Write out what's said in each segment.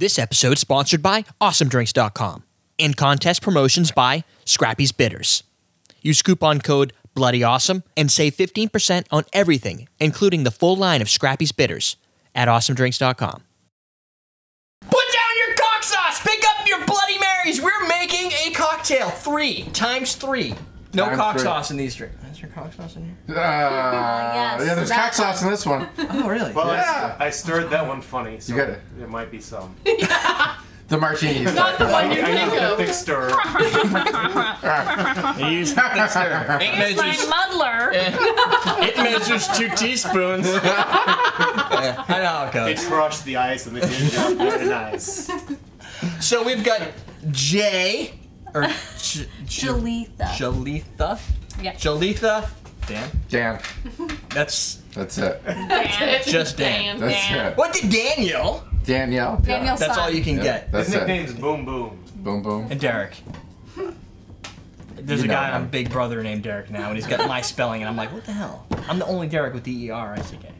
This episode sponsored by AwesomeDrinks.com and contest promotions by Scrappy's Bitters. Use coupon code BLOODYAWESOME and save 15% on everything, including the full line of Scrappy's Bitters at AwesomeDrinks.com. Put down your cock sauce! Pick up your Bloody Marys! We're making a cocktail! 3 times 3. No cock sauce in these drinks. Is there cock sauce in here? Yes, yeah, there's cock sauce in this one. Oh, really? Well, yeah. I stirred that one funny, so you got it. There might be some. The martinis. Not the one you think of. Thick stir. I use the thick stir. It measures my muddler. It measures 2 teaspoons. I know how it goes. They crushed the ice and they did it very nice. So we've got Jay. Or Jalitha. Jalitha? Yeah. Jalitha. Dan? Dan. That's it. Dan. Just Dan. That's Dan. It. What did Daniel? Daniel. Daniel. That's all you can get. His nickname's Boom Boom. Boom Boom. And Derek. There's a guy on Big Brother named Derek now, and he's got my spelling, and I'm like, what the hell? I'm the only Derek with D-E-R-I-C-K.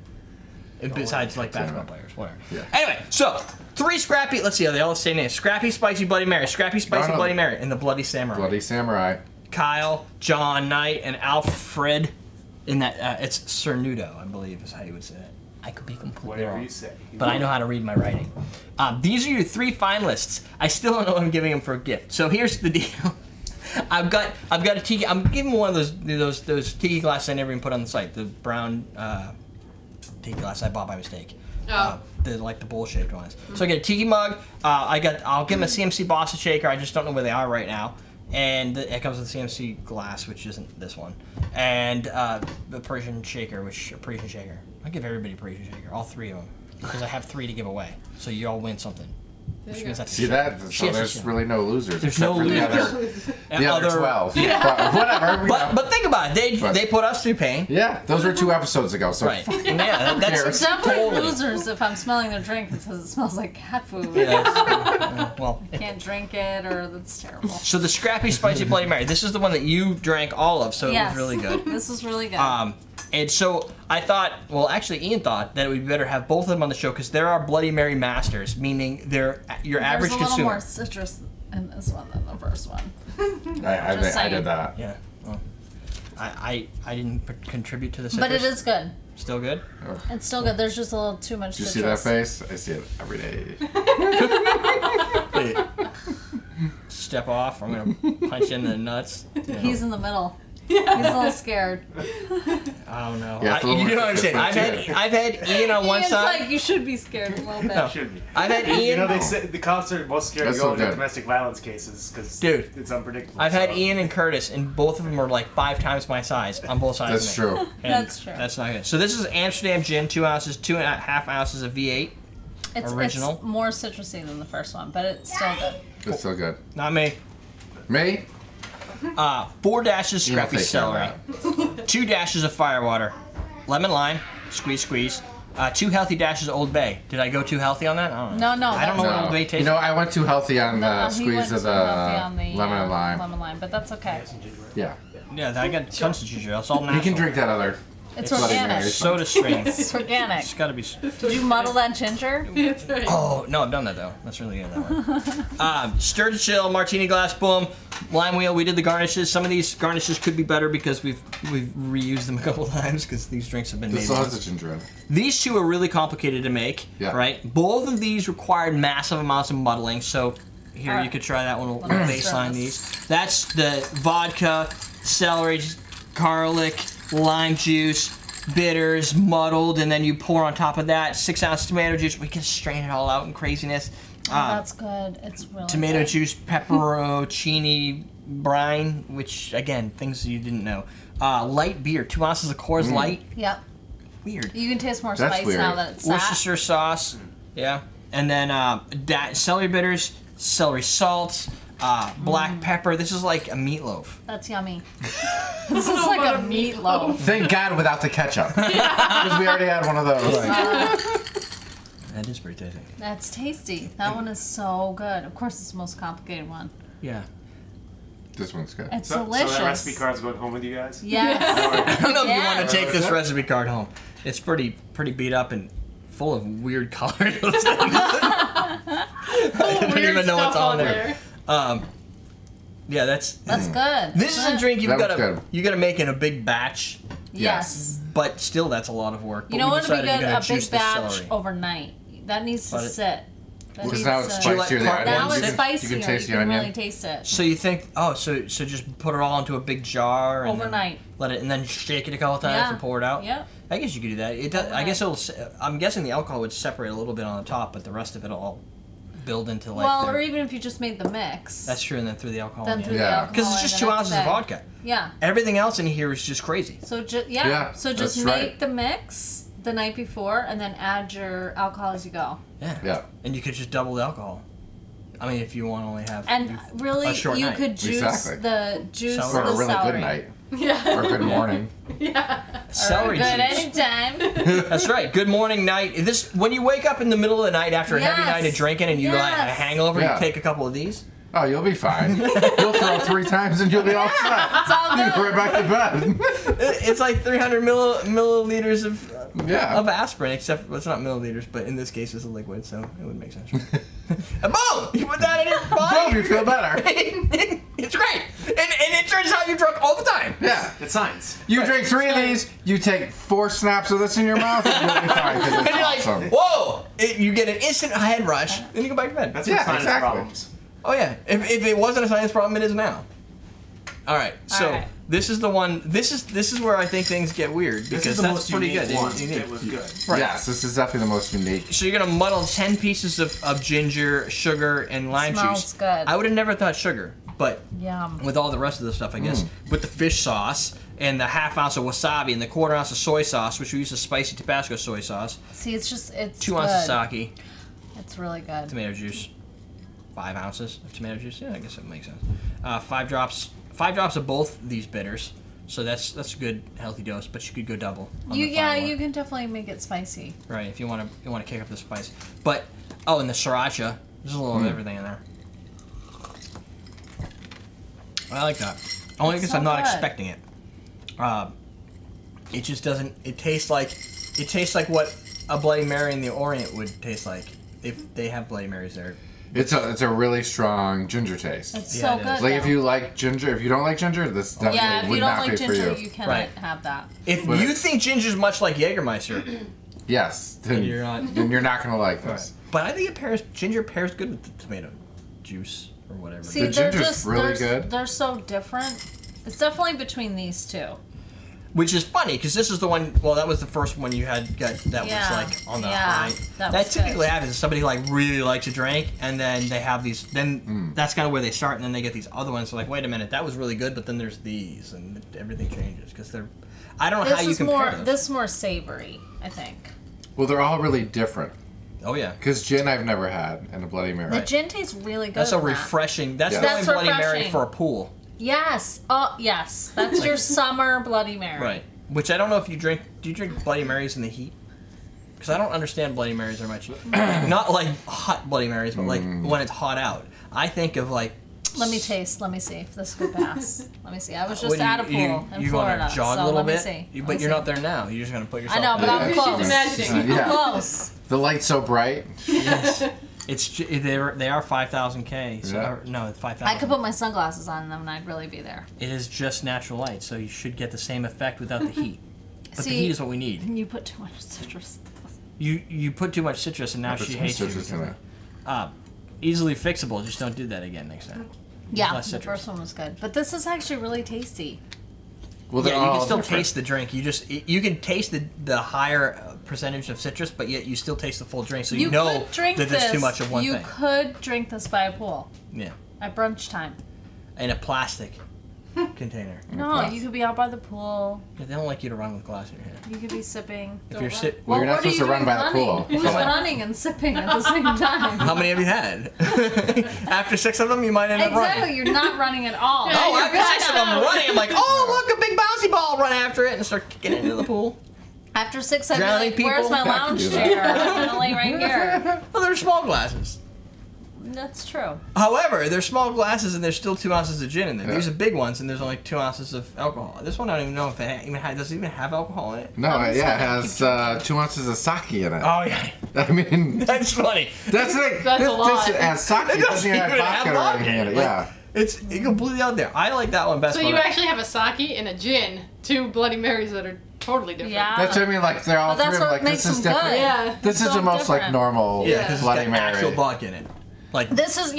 Besides, like, basketball players, whatever. Yeah. Anyway, so, 3 Scrappy, let's see how they all say names. Scrappy, Spicy, Bloody Mary. Scrappy, Spicy, Bloody Mary. And the Bloody Samurai. Bloody Samurai. Kyle, John Knight, and Alfred. In that, it's Cernuto, I believe, is how you would say that. I could be completely wrong, you say. But I know how to read my writing. These are your 3 finalists. I still don't know what I'm giving them for a gift. So here's the deal. I've got a tiki. I'm giving one of those tiki glasses I never even put on the site. The brown tiki glass I bought by mistake. Oh. Like the bowl-shaped ones. Mm-hmm. So I get a tiki mug. I'll give them a CMC Bossa shaker. I just don't know where they are right now. And it comes with a CMC glass, which isn't this one, and the Persian shaker, which Persian shaker. I give everybody Persian shaker, all 3 of them, because I have 3 to give away. So you all win something. Which means that's so there's really no losers. There's no losers. The other 12. Yeah. But whatever. But think about it. They put us through pain. Yeah. Those were 2 episodes ago. So right. Yeah. That's definitely totally. Losers. If I'm smelling their drink, it says it smells like cat food. Yeah. Well, you can't drink it, or that's terrible. So the Scrappy Spicy Bloody Mary. This is the one that you drank all of, so yes. It was really good. This was really good. And so I thought, well, actually Ian thought that it would be better to have both of them on the show because there are Bloody Mary masters, meaning they're your average consumer. There's a little more citrus in this one than the first one. I did that. Yeah. Well, I didn't contribute to the citrus. But it is good. Still good? Oh. It's still good. There's just a little too much citrus. Do you see that face? I see it every day. Step off. I'm going to punch in the nuts. You know. He's in the middle. Yeah. He's a little scared. Oh no! Yeah, you know what I'm saying? I've had Ian on one side. Ian's like, you should be scared a little bit. No, should be. I've had Ian. You know, they say the cops are most scared to go into domestic violence cases because it's unpredictable. I've had Ian and Curtis, and both of them are like 5 times my size on both sides. That's true. That's true. That's not good. So this is Amsterdam gin, 2.5 ounces of V8. It's original. It's more citrusy than the first one, but it's still good. It's still good. Not me. Me. 4 dashes Scrappy celery, 2 dashes of firewater, lemon lime, squeeze, 2 healthy dashes of Old Bay. Did I go too healthy on that? I don't know. No, I don't know what Old Bay tastes like. You know, I went too healthy on the squeeze of the lemon and lime. Lemon lime, but that's okay. Yeah. Yeah, I got tons of ginger ale. It's all natural. You can drink that other. It's organic. Soda strain. It's organic. It's gotta be. Did you muddle that ginger? Oh no, I've done that though. That's really good. Stir to chill, martini glass, boom, lime wheel. We did the garnishes. Some of these garnishes could be better because we've reused them a couple times because these drinks have been made. Sausage ginger ale. These 2 are really complicated to make. Yeah. Right. Both of these required massive amounts of muddling. So here you could try that one. We'll baseline these. That's the vodka, celery, garlic, lime juice, bitters, muddled, and then you pour on top of that 6 ounces tomato juice. We can strain it all out in craziness. Oh, that's good. It's really tomato good. Juice, pepperoncini brine, which again, things you didn't know. Light beer, 2 ounces of Coors Light. Yep. Weird. You can taste more spice now that it's Worcestershire sauce. Yeah. And then celery bitters, celery salt. Black pepper. This is like a meatloaf. That's yummy. This is like a meatloaf. Thank God without the ketchup. Because we already had one of those. That is pretty tasty. That's tasty. That one is so good. Of course, it's the most complicated one. Yeah. This one's good. It's delicious. So that recipe card's going home with you guys? Yes. I don't know if you want to take this recipe card home. It's pretty beat up and full of weird colors. don't even know what's on there. Yeah, that's good. This is a drink you gotta make in a big batch. Yes. But still, that's a lot of work. But you know what would be good? A big batch overnight. That needs to sit. Because now it's spicier. Now it's spicier. You can really taste it. So you think, oh, so just put it all into a big jar and overnight. Let it, and then shake it a couple times and pour it out. Yeah. I guess you could do that. It does, I guess it'll. I'm guessing the alcohol would separate a little bit on the top, but the rest of it all build into like. Well, or even if you just made the mix. That's true, and then threw the alcohol. Then threw the alcohol. Because it's just 2 ounces of vodka. Yeah. Everything else in here is just crazy. So so just make the mix the night before, and then add your alcohol as you go. Yeah. Yeah. And you could just double the alcohol. I mean, if you want to only have a short night. Could juice the celery. Or a really good night. Yeah. Or good morning. Yeah. Celery juice. Good anytime. That's right. Good morning, night. This when you wake up in the middle of the night after a heavy night of drinking and you got a hangover, you take a couple of these. Oh, you'll be fine. You'll throw 3 times and you'll be all set. It's all good. You can go back to bed. It's like 300 milliliters of of aspirin, except well, it's not milliliters, but in this case it's a liquid, so it would make sense. And boom! You put that in your body. Boom! You feel better. It's great, and it turns out you drunk all the time. Yeah, it's science. You drink 3 of these, you take 4 snaps of this in your mouth, and you'll be fine. And you're like, whoa! You get an instant head rush, and you go back to bed. That's science problems. Oh yeah, if it wasn't a science problem, it is now. All right, so this is the one. This is where I think things get weird because that's pretty good. It was good. Right. Yes, this is definitely the most unique. So you're gonna muddle 10 pieces of ginger, sugar, and lime juice. Good. I would have never thought sugar, but with all the rest of the stuff, I guess with the fish sauce and the 1/2 ounce of wasabi and the 1/4 ounce of soy sauce, which we use a spicy Tabasco soy sauce. See, it's just it's 2 ounces of sake. It's really good. Tomato juice. 5 ounces of tomato juice. Yeah, I guess that makes sense. 5 drops of both these bitters. So that's a good healthy dose. But you could go double. You can definitely make it spicy. Right, if you want to kick up the spice. But and the sriracha. There's a little of everything in there. I like that. Only because I'm not expecting it. It just doesn't. It tastes like what a Bloody Mary in the Orient would taste like if they have Bloody Marys there. It's a really strong ginger taste. It's so good. Like if you like ginger, if you don't like ginger, this definitely would not be for you. Yeah, if you don't like ginger, you cannot have that. If you think ginger's much like Jägermeister, then you're not going to like this. Right. But I think ginger pairs good with the tomato juice or whatever. See, the ginger's really good. They're so different. It's definitely between these two. Which is funny because this is the one. Well, that was the first one you got that was like on the line. That typically happens. Somebody like really likes to drink, and then they have these. Then that's kind of where they start, and then they get these other ones. So like, wait a minute, that was really good, but then there's these, and everything changes because they're. I don't know how you compare those. This is more savory, I think. Well, they're all really different. Oh yeah. Because gin I've never had, and a Bloody Mary. The gin tastes really good. That's refreshing. That's the only Bloody Mary for a pool. Yes. Oh, yes. That's your summer Bloody Mary. Right. Which I don't know if you drink. Do you drink Bloody Marys in the heat? Because I don't understand Bloody Marys very much. Not like hot Bloody Marys, but like when it's hot out. I think of like. Let me taste. Let me see if this could pass. Let me see. I was just at a pool in Florida. You jog a little bit. But you're not there now. You're just gonna put yourself. I know, but I'm close. Imagining. I'm close. The light's so bright. Yes. They are 5,000 K. So no, 5,000. I could put my sunglasses on them and I'd really be there. It is just natural light, so you should get the same effect without the heat. But the heat is what we need. You put too much citrus. You put too much citrus, and now she hates you. Easily fixable. Just don't do that again next time. Yeah, the first one was good, but this is actually really tasty. Well, you can still taste the drink. You can taste the higher percentage of citrus, but yet you still taste the full drink. So you know that there's too much of one thing. You could drink this by a pool. Yeah. At brunch time. In a plastic container. No, you could be out by the pool. Yeah, they don't like you to run with glass in your hand. You could be sipping. If you're sipping, well, you're not supposed to run by the pool. You're just running and sipping at the same time. How many have you had? After 6 of them, you might end up running. Exactly, you're not running at all. No, after 6 of them running, I'm like, oh look, a big bouncy ball. Run after it and start kicking it into the pool. After 6, I'm like, where's my lounge chair? I'm gonna lay right here. Well, they're small glasses. That's true. However, they're small glasses and there's still 2 ounces of gin in there. Yeah. These are big ones and there's only 2 ounces of alcohol. This one I don't even know if it does it even have alcohol in it. No, it has 2 ounces of sake in it. Oh yeah. I mean, that's funny. That's like that's this, a lot. This has sake. It doesn't even have vodka. Like, yeah, it's completely out there. I like that one best. So you actually have a sake and a gin, two Bloody Marys that are totally different. Yeah. That's what I mean. Like they're all three of them. Like this is different. Yeah. This is the most different. Like normal Bloody Mary. Actual vodka in it. Like this is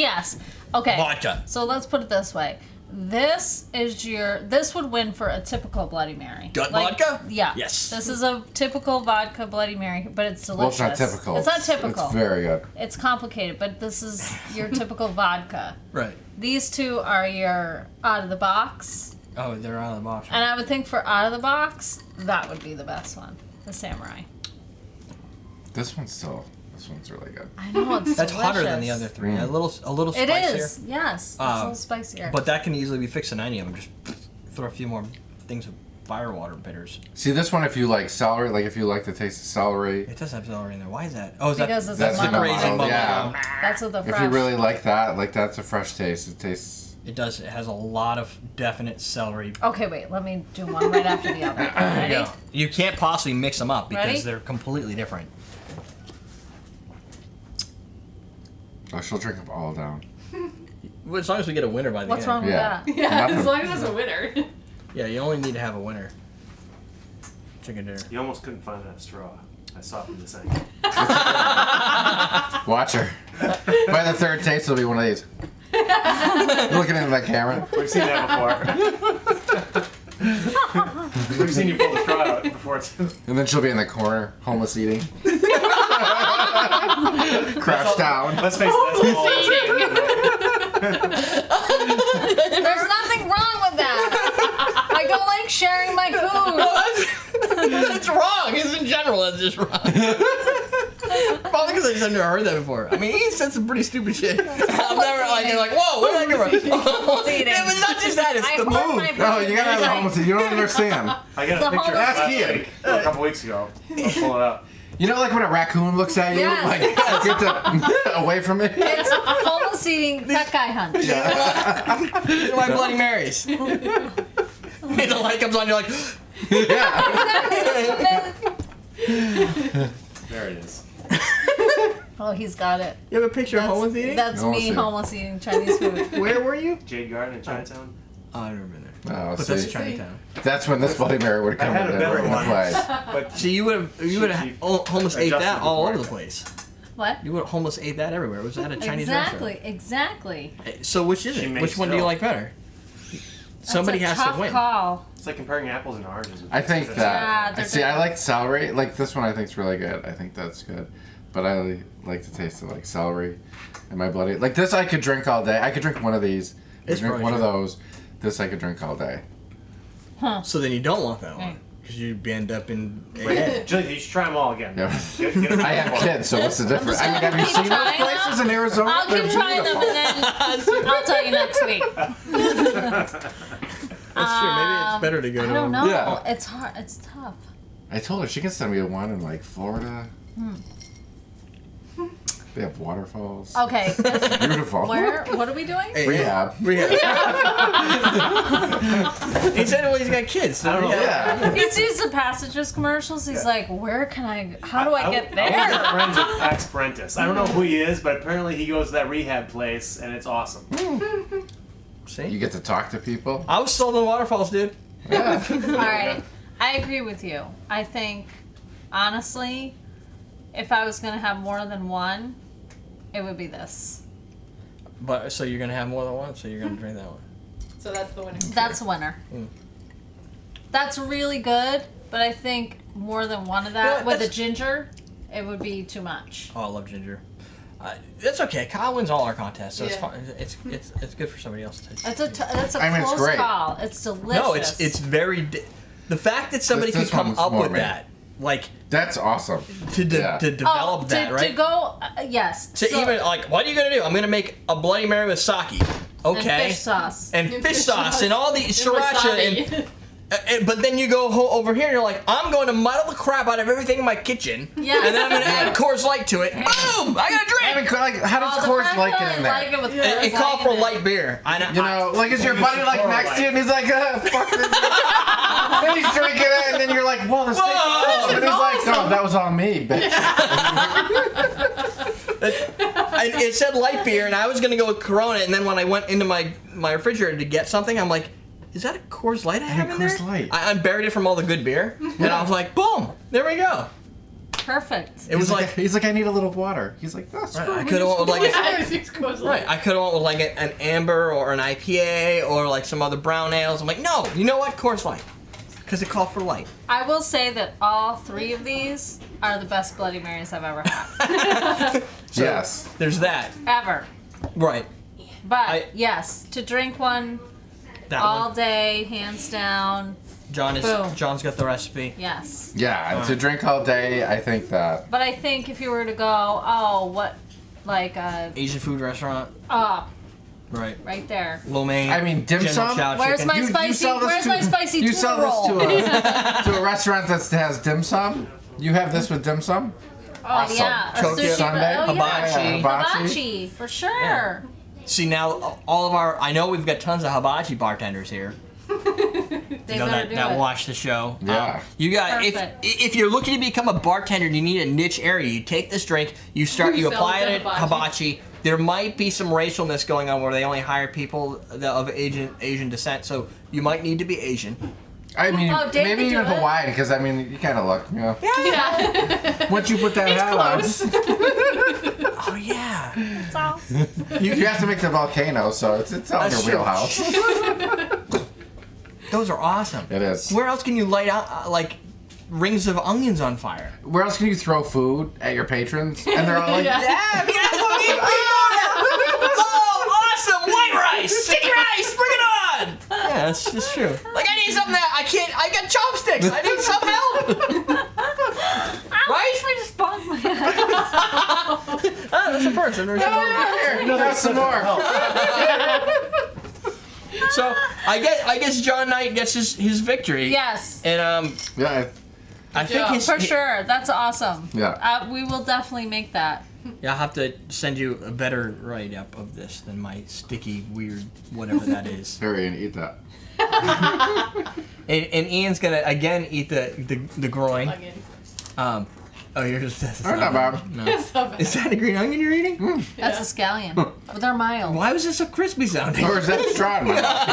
okay. Vodka. So let's put it this way. This is your. This would win for a typical Bloody Mary. Gut vodka? Yeah. Yes. This is a typical vodka Bloody Mary, but it's delicious. Well, it's not typical. It's not typical. It's very good. It's complicated, but this is your typical vodka. Right. These two are your out of the box. Oh, they're out of the box. Right? And I would think for out of the box, that would be the best one. The Samurai. This one's still. This one's really good. I know it's that's delicious. Hotter than the other three. A little spicier. It is, yes. It's a little spicier. But that can easily be fixed in any of them. Just throw a few more things of firewater bitters. See this one, if you like celery, like if you like the taste of celery. It does have celery in there. Why is that? Oh, is because that? Because it's raisin. Yeah. That's what the fresh. If you really like that, like that's a fresh taste. It tastes. It does. It has a lot of definite celery. Okay, wait. Let me do one right after the other. Ready? Yeah. You can't possibly mix them up because they're completely different. Oh, she'll drink them all down. Well, as long as we get a winner by the end. What's wrong with that? Yeah, as long as there's a winner. Yeah, you only need to have a winner. Chicken dinner. You almost couldn't find that straw. I softened this thing. Watch her. By the third taste, it'll be one of these. Looking into that camera. We've seen that before. We've seen you pull the straw out before it's... And then she'll be in the corner, homeless eating. Crash down. Let's face it. There's nothing wrong with that. I don't like sharing my food. No, that's wrong. It's in general, that's just wrong. Probably because I just have never heard that before. I mean, he said some pretty stupid shit. I've never like, whoa, what did I do wrong? It was not just that. It's the move. No, you gotta have the homeless. You don't understand. I got a picture last week, a couple weeks ago. I'll pull it up. You know, like when a raccoon looks at you, like get the, away from it. It's homeless eating that guy hunt. Yeah. You're like Bloody Marys. The light comes on, you're like, yeah. There it is. Oh, he's got it. You have a picture of homeless eating? That's me, homeless eating Chinese food. Where were you? Jade Garden in Chinatown. Oh, I remember that. Oh, but that's Chinatown. That's when this Bloody Mary would have come in one place. But see, you would have homeless ate that all over the place. What? You would have homeless ate that everywhere. It was at a Chinese restaurant. Exactly. So which is it? Which one do you like better? That's Somebody a has tough to win. Call. It's like comparing apples and oranges. I think that. Yeah, see, I like celery. Like this one, I think is really good. I think that's good. But I like the taste of like celery, and my bloody like this. I could drink all day. I could drink one of these. I could drink one of those. This I could drink all day. Huh. So then you don't want that one. Because you'd end up in... You should try them all again. Yeah. Get I have kids, so what's the difference? I mean, have you seen those places in Arizona? I'll keep trying them and then I'll tell you next week. That's true. Maybe it's better to go to... I don't know. Yeah. It's hard. It's tough. I told her she can send me one in like Florida. They have waterfalls. Okay. It's beautiful. Where? What are we doing? Rehab. He said, well, he's got kids. So I don't know. Yeah. He sees the Passages commercials. He's like, where can I, how do I get there? I got friends with Pax Prentiss. I don't know who he is, but apparently he goes to that rehab place, and it's awesome. See? You get to talk to people. I was sold on waterfalls, dude. Yeah. All right. I agree with you. I think, honestly... If I was going to have more than one, it would be this. But so you're going to have more than one, so you're going to drink that one. So that's the winner. That's the winner. That's really good, but I think more than one of that with a ginger, it would be too much. Oh, I love ginger. That's okay. Kyle wins all our contests, so it's fine. It's good for somebody else to. That's a close call. It's delicious. No, it's very. The fact that somebody can come up with that. Like that's awesome to develop that, right? To go, yes. So even like, what are you gonna do? I'm gonna make a Bloody Mary with sake, okay? And fish sauce and all the sriracha and But then you go over here and you're like, I'm going to muddle the crap out of everything in my kitchen, yeah, and then I'm going to add Coors Light to it. Boom! I got a drink! I mean, like, how does Coors Light get in there? Like it called for light beer. I know. You know, like, is your buddy like next to you and he's like, fuck this. Then he's drinking it and then you're like, whoa, this is awesome. And he's like, no, that was on me, bitch. It said light beer and I was going to go with Corona, and then when I went into my refrigerator to get something, I'm like, is that a Coors Light I have in there? I buried it from all the good beer, and I was like, boom, there we go. Perfect. It was like, he's like, I need a little water. He's like, that's right. I could have went with like, I could have went with like an amber or an IPA or like some other brown ales. I'm like, no, you know what, Coors Light, because it called for light. I will say that all three of these are the best Bloody Marys I've ever had. So, yes, there's that. Ever. Right. But yes, to drink one. That all day, hands down. John's got the recipe. Yes. Yeah, to drink all day, I think that. But I think if you were to go, oh, what, like a Asian food restaurant. Ah. Right. Right there. Lo mein. I mean, dim sum. Where's my spicy? Where's my spicy? You sell this to a restaurant that has dim sum. You have this with dim sum. Oh awesome. Yeah. Tokyo Sunday. Oh, yeah. Hibachi. For sure. Yeah. See, now all of our, I know we've got tons of hibachi bartenders here. They know that watch the show. Yeah. You got, if you're looking to become a bartender and you need a niche area, you take this drink, you apply it at hibachi. There might be some racialness going on where they only hire people of Asian descent, so you might need to be Asian. I mean, maybe even Hawaiian, because I mean, you kind of look, you know. Yeah. Once you put that hat on. Oh yeah. That's awesome. You have to make the volcano, so it's on your wheelhouse. Those are awesome. It is. Where else can you light out like rings of onions on fire? Where else can you throw food at your patrons and they're all like, yeah, yeah, oh, awesome white rice, sticky rice, bring it on. Yeah, that's true. Like, I need something that I can't, I got chopsticks, I need some help. Right? I just bonked my head. Oh, that's a person. There's here. No, there's some more. So, I guess John Knight gets his victory. Yes. And, yeah. I think for sure, that's awesome. Yeah. We will definitely make that. Yeah, I'll have to send you a better write-up of this than my sticky, weird, whatever that is. Harry, and eat that. and Ian's gonna again eat the groin. Oh, yours. That's not bad. No. It's not bad. Is that a green onion you're eating? Mm. Yeah. That's a scallion. But they're mild. Why was it so crispy sounding? Or is that straw in my mouth?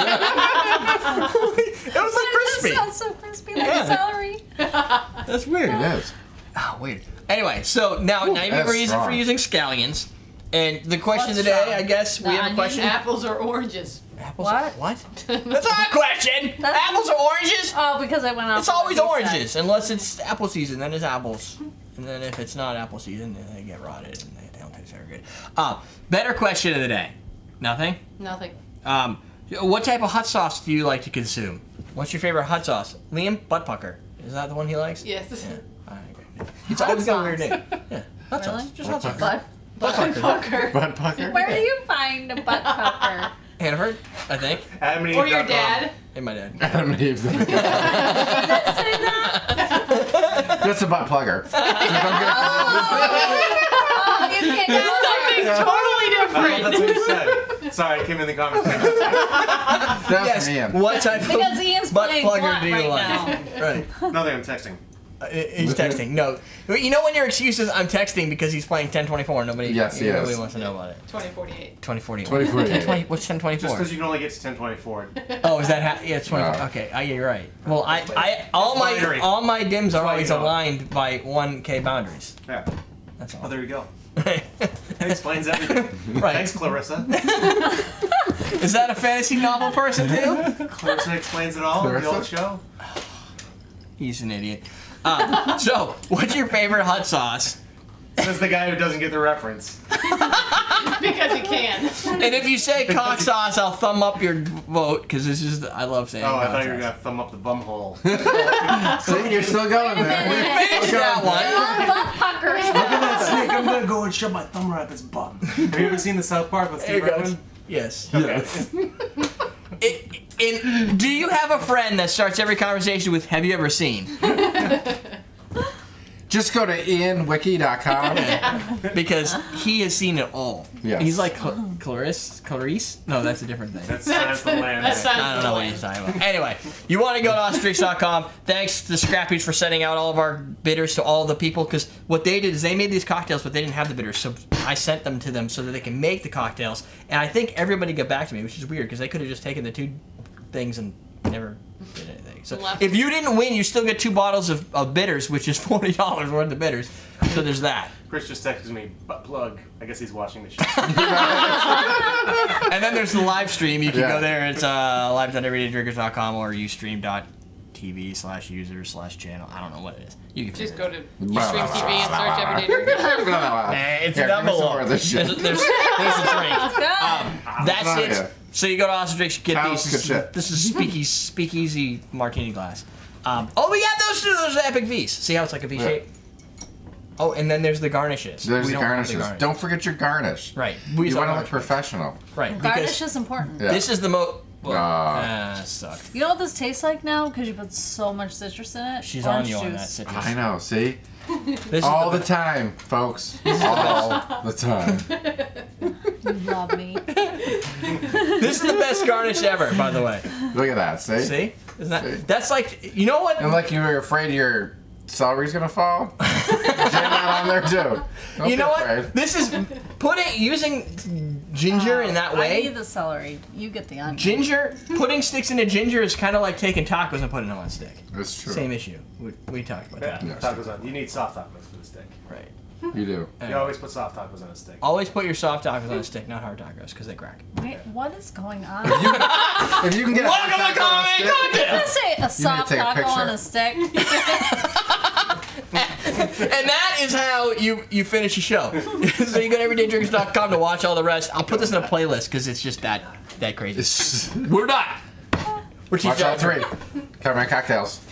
It was so crispy. It sounds so crispy, like celery. That's weird. It is. Oh, weird. Anyway, so now you have a reason for using scallions. And the question today, I guess, we have a question. Apples or oranges? Apples? What? That's not a question! Apples or oranges? Oh, because I went off. It's always oranges, unless it's apple season, then it's apples. And then if it's not apple season, then they get rotted and they don't taste very good. Better question of the day. Nothing? Nothing. What type of hot sauce do you like to consume? What's your favorite hot sauce? Liam, butt pucker. Is that the one he likes? Yes. Yeah. It's always got a weird name. Yeah, that's really? Just butt pucker. Butt pucker. Butt pucker. Where do you find a butt pucker? Hannaford, I think. Adam and Eve's. Or your dad. And my dad. Adam and Eve's. Did that? That's a butt plugger. Oh, you can't do something totally different. That's what you said. Sorry, it came in the comments. That's Ian. What type of butt plugger do you like? Right. Nothing. I'm texting. He's texting. No, you know when your excuse is I'm texting because he's playing 1024. Nobody. Yes, yes. Nobody wants to know about it. 2048. 2048. 2048. What's 1024? Just because you can only get to 1024. Oh, is that how? Yeah, it's 24. No. Okay, yeah, you're right. Well, all my dims are always aligned by 1K boundaries. Yeah. That's all. Oh, there you go. That explains everything. Right. Thanks, Clarissa. Is that a fantasy novel person too? Clarissa explains it all. Clarissa? The old show. He's an idiot. So, what's your favorite hot sauce? Says the guy who doesn't get the reference. Because he can. And if you say cock sauce, I'll thumb up your vote, because this is, I love saying cock sauce. Oh, I thought you were going to thumb up the bum hole. See, you're still going there. We finished that one. I love butt puckers. Look at that snake. I'm going to go and shove my thumb right up his bum. Have you ever seen the South Park with Steve Irwin? Yes. Okay. Do you have a friend that starts every conversation with, have you ever seen? Just go to IanWiki.com. Yeah. Because he has seen it all. Yes. He's like Clarice? No, that's a different thing. That's the land. I don't know what he's talking about. Anyway, you want to go to Austrix.com. Thanks to Scrappy's for sending out all of our bitters to all the people, because what they did is they made these cocktails, but they didn't have the bitters, so I sent them to them so that they can make the cocktails. And I think everybody got back to me, which is weird, because they could have just taken the two things and never did anything. So if you didn't win, you still get 2 bottles of bitters, which is $40 worth of bitters. So there's that. Chris just texted me, butt plug. I guess he's watching the show. And then there's the live stream. You can go there. It's live.everydaydrinkers.com or ustream.tv/user/channel. I don't know what it is. You can just go to Ustream TV and search Everyday Drinkers. It's number one. There's a drink. That's it. Yeah. So you go to Austrix, get these. This is speakeasy martini glass. Oh, we got those two. Those are epic V's. See how it's like a V shape? Oh, and then there's the garnishes. There's the garnishes. Don't forget your garnish. Right. You want to look professional. Right. Garnish is important. Yeah. This is the most. Sucked. You know what this tastes like now? Because you put so much citrus in it. She's on you on that citrus. I know. See. All the time, folks. All the time. You love me. This is the best garnish ever, by the way. Look at that. See? See? Isn't that, see? That's like, you know what? And like you were afraid your celery's going to fall. Jam that on there too. Don't you know afraid. What? This is putting, using ginger in that way. I need the celery. You get the onion. Ginger, putting sticks into ginger is kind of like taking tacos and putting them on a stick. That's true. Same issue. We talked about that. No, tacos on. You need soft tacos for the stick. Right. You do. You always put soft tacos on a stick. Always put your soft tacos on a stick, not hard tacos, because they crack. Wait, what is going on? If you can get welcome a hard taco on a stick, soft taco on a stick. And that is how you finish a show. So you go to everydaydrinkers.com to watch all the rest. I'll put this in a playlist because it's just that crazy. We're done. We're watch all 3. Cover my cocktails.